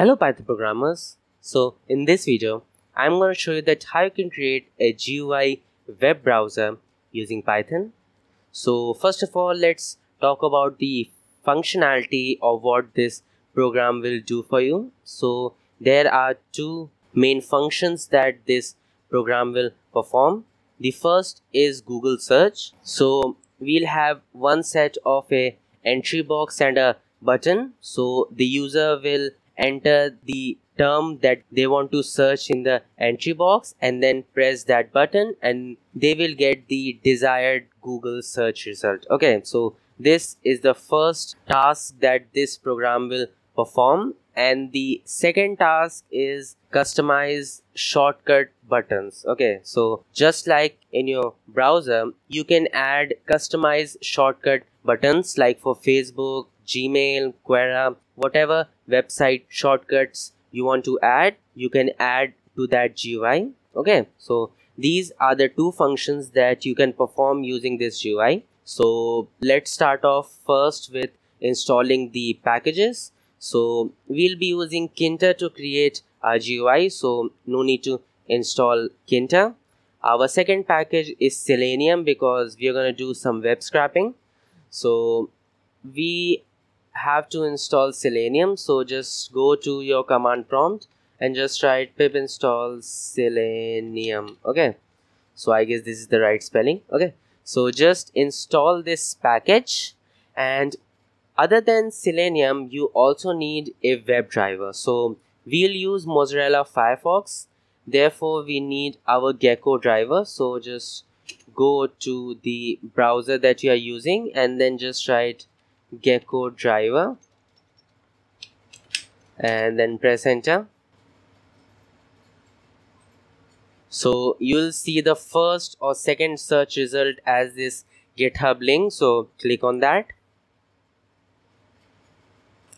Hello Python programmers. So in this video, I'm going to show you that how you can create a GUI web browser using Python. So first of all, let's talk about the functionality of what this program will do for you. So there are two main functions that this program will perform. The first is Google search. So we'll have one set of a entry box and a button. So the user will enter the term that they want to search in the entry box and then press that button, and they will get the desired Google search result. Okay, so this is the first task that this program will perform, and the second task is customize shortcut buttons. Okay, so just like in your browser, you can add customize shortcut buttons like for Facebook, Gmail, Quora, whatever website shortcuts you want to add, you can add to that GUI. Okay, so these are the two functions that you can perform using this GUI. So let's start off first with installing the packages. So we'll be using Tkinter to create our GUI, so no need to install Tkinter. Our second package is Selenium because we are going to do some web scraping, so we have to install Selenium. So just go to your command prompt and just write pip install Selenium. Okay, so I guess this is the right spelling. Okay, so just install this package, and other than Selenium you also need a WebDriver. So we'll use Mozilla Firefox, therefore we need our Gecko driver. So just go to the browser that you are using and then just write Gecko driver and then press enter. So you'll see the first or second search result as this GitHub link, so click on that.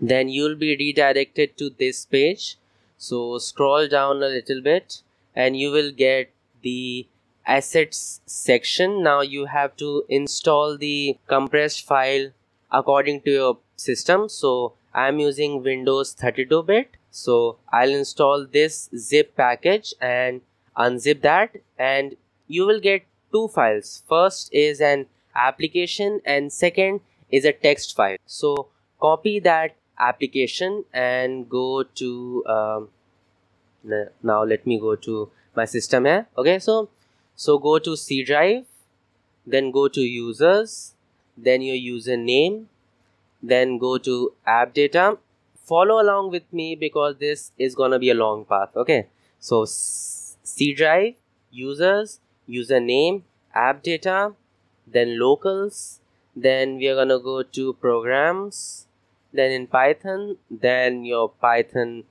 Then you'll be redirected to this page, so scroll down a little bit and you will get the assets section. Now you have to install the compressed file according to your system. So I'm using Windows 32-bit. So I'll install this zip package and unzip that, and you will get two files. First is an application and second is a text file. So copy that application and go to, now let me go to my system here. Okay, so go to C drive, then go to users, then your username, then go to app data. Follow along with me because this is gonna be a long path. Okay, so C drive, users, username, app data, then locals, then we are gonna go to programs, then in Python, then your Python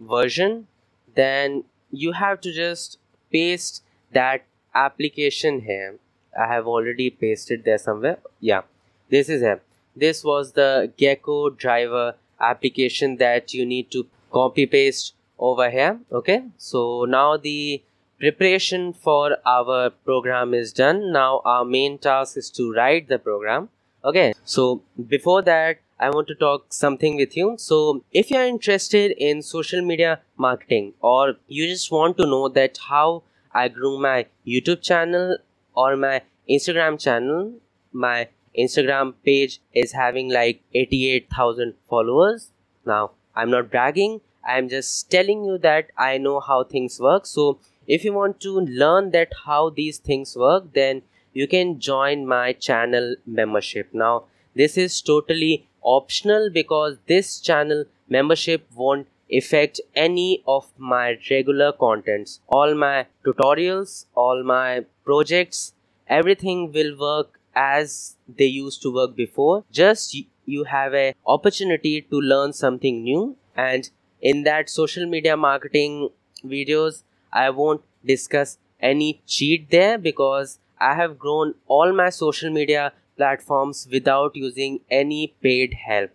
version. Then you have to just paste that application here. I have already pasted there somewhere. Yeah, this is it. This was the Gecko driver application that you need to copy paste over here. Okay, so now the preparation for our program is done. Now our main task is to write the program. Okay, so before that I want to talk something with you. So if you are interested in social media marketing, or you just want to know that how I grew my YouTube channel or my Instagram channel, my Instagram page is having like 88,000 followers. Now I'm not bragging, I'm just telling you that I know how things work. So if you want to learn that how these things work, then you can join my channel membership. Now this is totally optional because this channel membership won't affect any of my regular contents. All my tutorials, all my projects, everything will work as they used to work before. Just you have an opportunity to learn something new, and in that social media marketing videos I won't discuss any cheat there because I have grown all my social media platforms without using any paid help.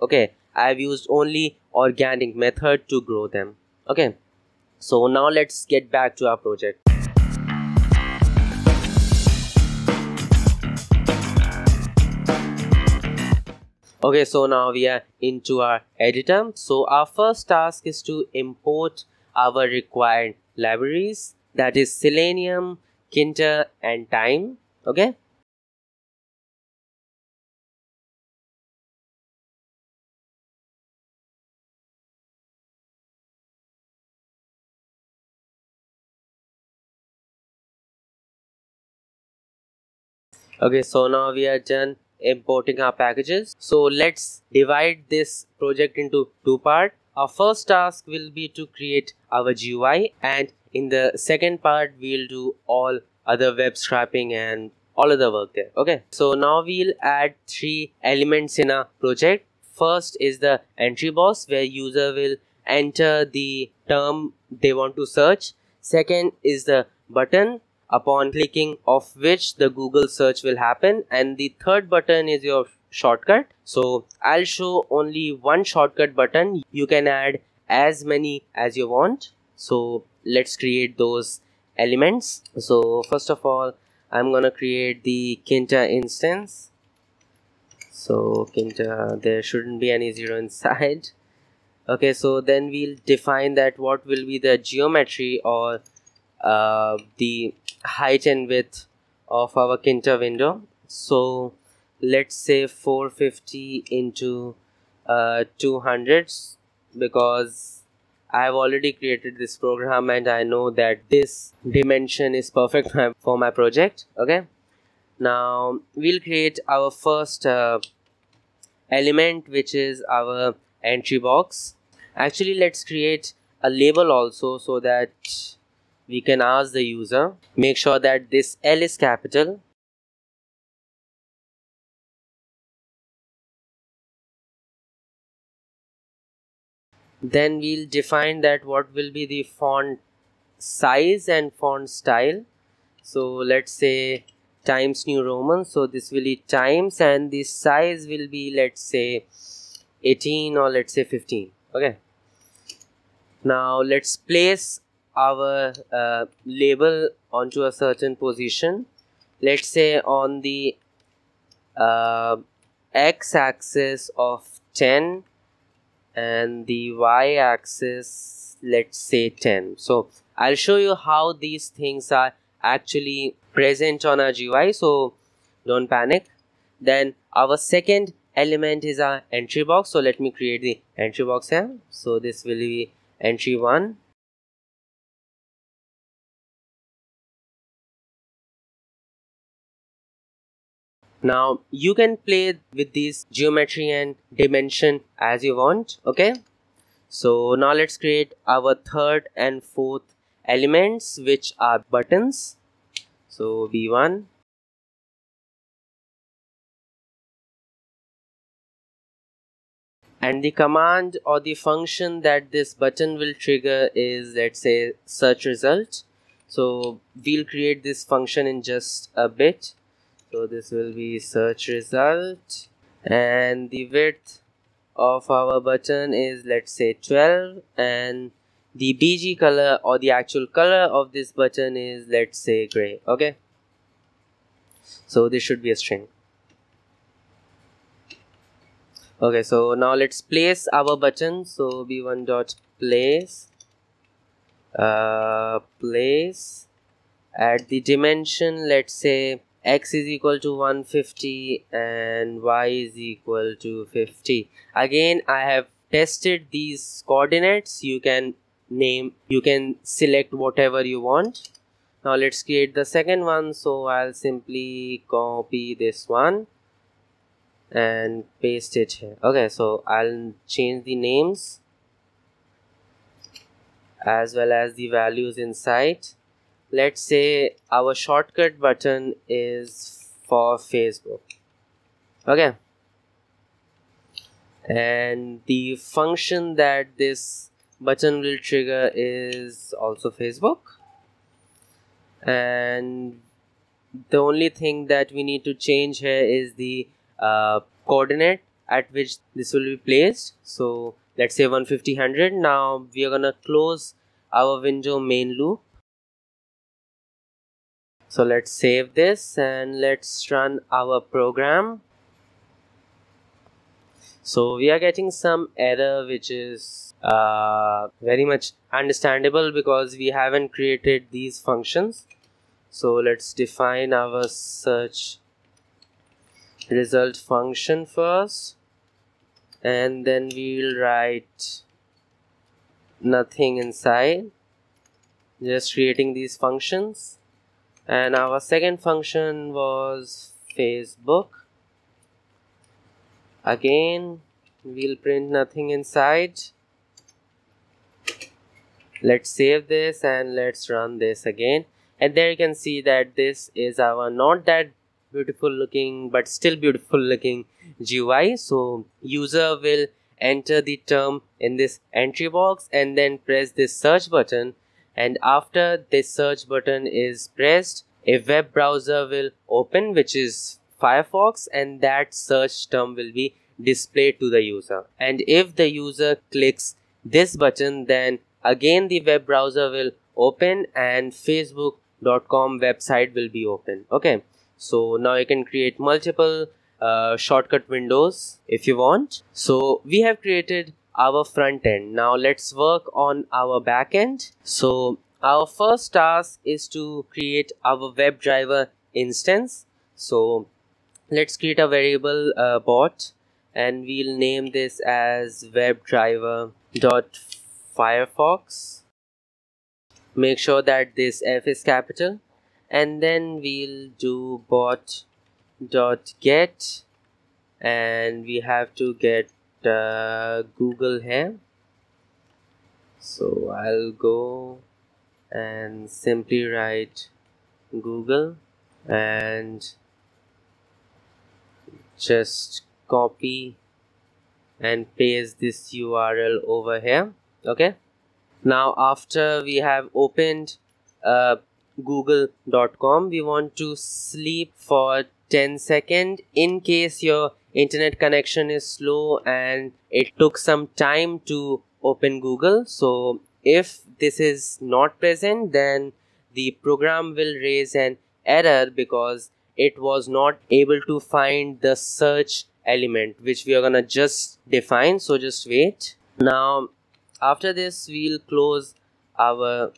Okay, I've used only organic method to grow them. Okay, so now let's get back to our project. Okay, so now we are into our editor. So our first task is to import our required libraries, that is Selenium, Kinter and Time. Okay. Okay, so now we are done importing our packages. So let's divide this project into two parts. Our first task will be to create our GUI, and in the second part we'll do all other web scraping and all other work there. Okay, so now we'll add three elements in our project. First is the entry box, where user will enter the term they want to search. Second is the button, upon clicking of which the Google search will happen, and the third button is your shortcut. So I'll show only one shortcut button. You can add as many as you want. So let's create those elements. So first of all, I'm gonna create the Kinter instance. So Kinter, there shouldn't be any zero inside. Okay, so then we'll define that what will be the geometry or the height and width of our Kinter window. So let's say 450 into 200, because I've already created this program and I know that this dimension is perfect for my project. Okay, now we'll create our first element, which is our entry box. Actually, let's create a label also, so that we can ask the user. Make sure that this L is capital. Then we'll define that what will be the font size and font style. So let's say Times New Roman. So this will be Times, and the size will be, let's say 18 or let's say 15. Okay. Now let's place our label onto a certain position. Let's say on the x-axis of 10 and the y-axis, let's say 10. So I'll show you how these things are actually present on our GUI, so don't panic. Then our second element is our entry box. So let me create the entry box here. So this will be entry 1. Now you can play with these geometry and dimension as you want. Okay, so now let's create our third and fourth elements, which are buttons. So B1. And the command or the function that this button will trigger is, let's say, search result. So we'll create this function in just a bit. So this will be search result, and the width of our button is, let's say, 12, and the BG color or the actual color of this button is, let's say, gray. Okay, so this should be a string. Okay, so now let's place our button. So b1 dot place, place at the dimension, let's say x is equal to 150 and y is equal to 50. Again, I have tested these coordinates. You can select whatever you want. Now let's create the second one. So I'll simply copy this one and paste it here. Okay, so I'll change the names as well as the values inside. Let's say our shortcut button is for Facebook. Okay, and the function that this button will trigger is also Facebook, and the only thing that we need to change here is the coordinate at which this will be placed. So let's say 150 100. Now we are gonna close our window main loop. So let's save this and let's run our program. So we are getting some error, which is very much understandable because we haven't created these functions. So let's define our search result function first, and then we'll write nothing inside, just creating these functions. And our second function was Facebook. Again, we'll print nothing inside. Let's save this and let's run this again. And there you can see that this is our not that beautiful looking but still beautiful looking GUI. So user will enter the term in this entry box and then press this search button. And after this search button is pressed, a web browser will open, which is Firefox, and that search term will be displayed to the user. And if the user clicks this button, then again the web browser will open and facebook.com website will be open. Okay, so now you can create multiple shortcut windows if you want. So we have created our front end. Now let's work on our back end. So our first task is to create our WebDriver instance. So let's create a variable bot, and we'll name this as webdriver.firefox. Make sure that this F is capital, and then we'll do bot.get, and we have to get Google here. So I'll go and simply write Google and just copy and paste this URL over here. Okay, now after we have opened google.com, we want to sleep for 10 seconds. In case your internet connection is slow and it took some time to open Google, so if this is not present, then the program will raise an error because it was not able to find the search element, which we are gonna just define. So just wait. Now after this, we'll close our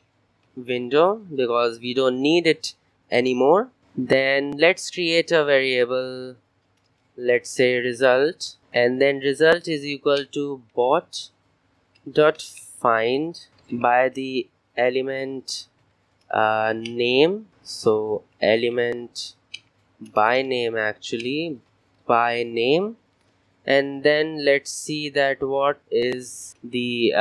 window because we don't need it anymore. Then let's create a variable, let's say result, and then result is equal to bot dot find by the element name. So element by name, actually by name, and then let's see that what is the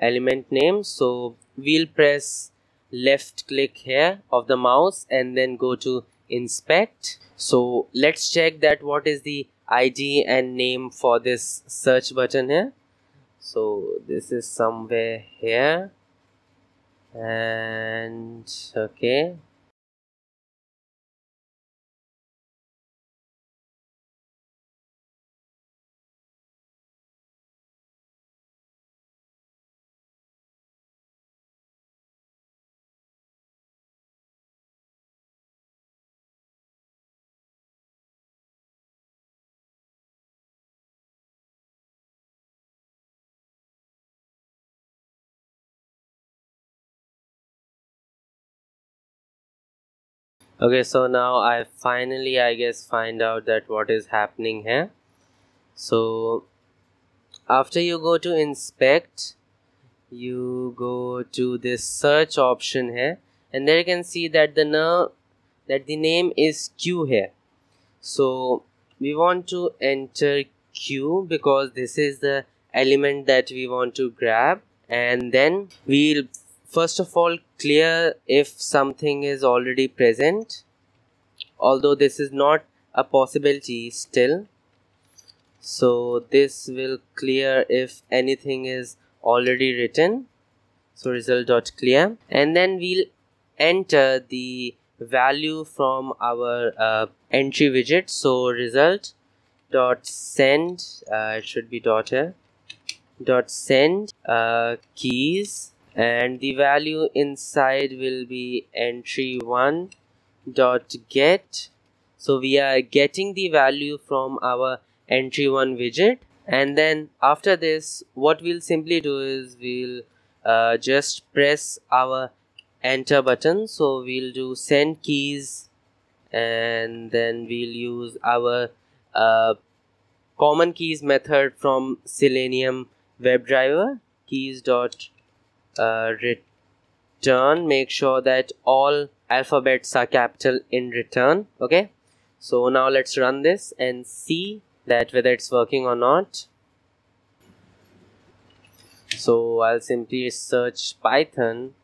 element name. So we'll press left click here of the mouse and then go to inspect. So let's check that what is the ID and name for this search button here. So this is somewhere here, and okay, so now I finally, I guess, find out that what is happening here. So after you go to inspect, you go to this search option here, and there you can see that the name is Q here. So we want to enter Q because this is the element that we want to grab, and then we'll first of all clear if something is already present, although this is not a possibility still. So this will clear if anything is already written. So result.clear, and then we'll enter the value from our entry widget. So result.send, it should be dot here, dot send keys, and the value inside will be entry1 dot get. So we are getting the value from our entry1 widget, And then after this, what we'll simply do is we'll just press our enter button. So we'll do send keys, and then we'll use our common keys method from Selenium WebDriver, keys dot return. Make sure that all alphabets are capital in return. Okay, so now let's run this and see that whether it's working or not. So I'll simply search Python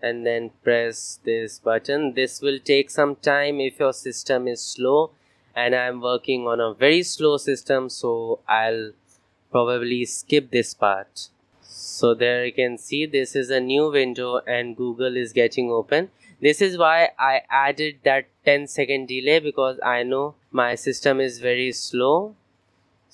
and then press this button. This will take some time if your system is slow, and I'm working on a very slow system, so I'll probably skip this part. So there you can see this is a new window and Google is getting open. This is why I added that 10-second delay, because I know my system is very slow.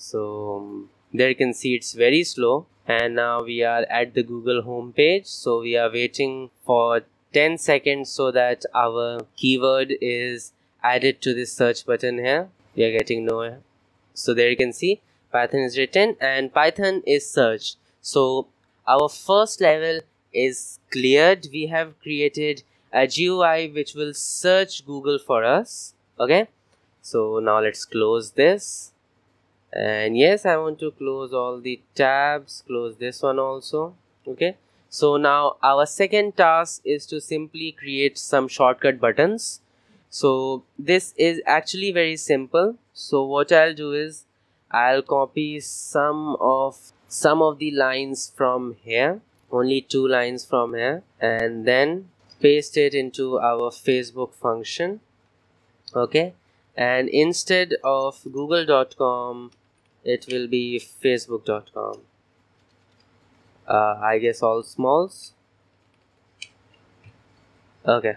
So there you can see it's very slow. And now we are at the Google homepage. So we are waiting for 10 seconds so that our keyword is added to this search button here. We are getting nowhere. So there you can see Python is written and Python is searched. So our first level is cleared. We have created a GUI which will search Google for us. Okay, so now let's close this. And yes, I want to close all the tabs, close this one also. Okay, so now our second task is to simply create some shortcut buttons. So this is actually very simple. So what I'll do is I'll copy some of the lines from here, only 2 lines from here, and then paste it into our Facebook function. Okay, and instead of google.com it will be facebook.com, I guess all smalls. Okay,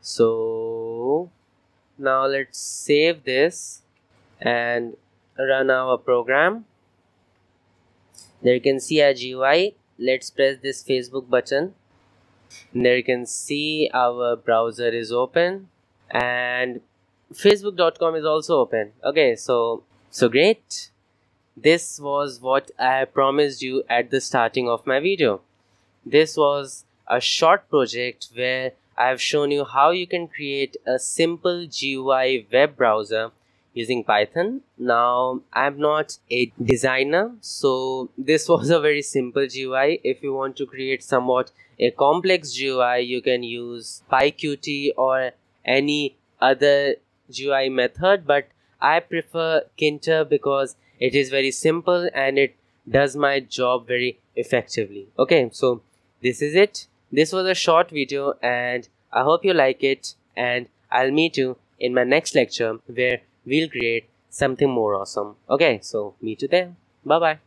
so now let's save this and run our program. There you can see our GUI. Let's press this Facebook button. There you can see our browser is open and facebook.com is also open. Okay, so great. This was what I promised you at the starting of my video. This was a short project where I have shown you how you can create a simple GUI web browser using Python. Now I'm not a designer, so this was a very simple GUI. If you want to create somewhat a complex GUI, you can use PyQt or any other GUI method, but I prefer Tkinter because it is very simple and it does my job very effectively. Okay, so this is it. This was a short video and I hope you like it, and I'll meet you in my next lecture where we'll create something more awesome. Okay, so meet you there. Bye bye.